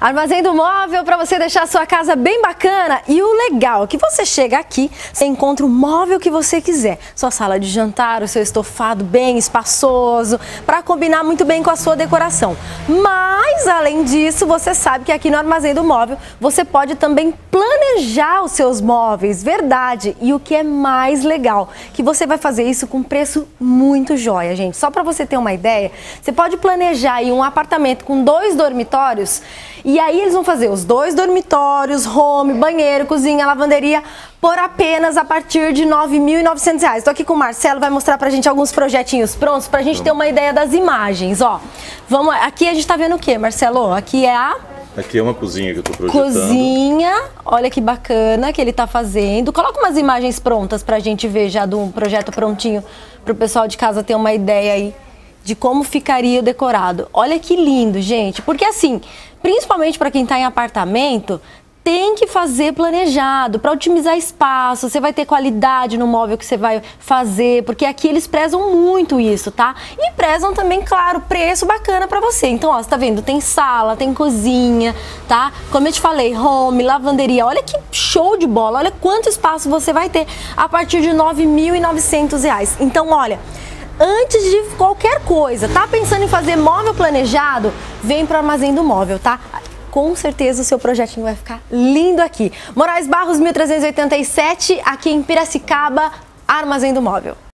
Armazém do Móvel, para você deixar a sua casa bem bacana. E o legal é que você chega aqui, você encontra o móvel que você quiser. Sua sala de jantar, o seu estofado bem espaçoso, para combinar muito bem com a sua decoração. Mas, além disso, você sabe que aqui no Armazém do Móvel, você pode também planejar os seus móveis, verdade. E o que é mais legal, que você vai fazer isso com preço muito joia, gente. Só para você ter uma ideia, você pode planejar aí um apartamento com 2 dormitórios, e aí eles vão fazer os 2 dormitórios, home, banheiro, cozinha, lavanderia, por apenas a partir de R$ 9.900. Estou aqui com o Marcelo, vai mostrar pra gente alguns projetinhos prontos, pra gente ter uma ideia das imagens, ó. Vamos, aqui a gente tá vendo o que, Marcelo? Aqui é uma cozinha que eu tô projetando. Cozinha, olha que bacana que ele tá fazendo. Coloca umas imagens prontas pra gente ver já de um projeto prontinho, pro pessoal de casa ter uma ideia aí de como ficaria o decorado. Olha que lindo, gente. Porque assim, principalmente para quem está em apartamento, tem que fazer planejado para otimizar espaço. Você vai ter qualidade no móvel que você vai fazer, porque aqui eles prezam muito isso, tá? E prezam também, claro, preço bacana para você. Então, ó, você tá vendo? Tem sala, tem cozinha, tá? Como eu te falei, home, lavanderia. Olha que show de bola. Olha quanto espaço você vai ter a partir de R$ 9.900. Então, olha, antes de qualquer coisa, tá pensando em fazer móvel planejado? Vem para o Armazém do Móvel, tá? Com certeza o seu projetinho vai ficar lindo aqui. Moraes Barros, 1387, aqui em Piracicaba, Armazém do Móvel.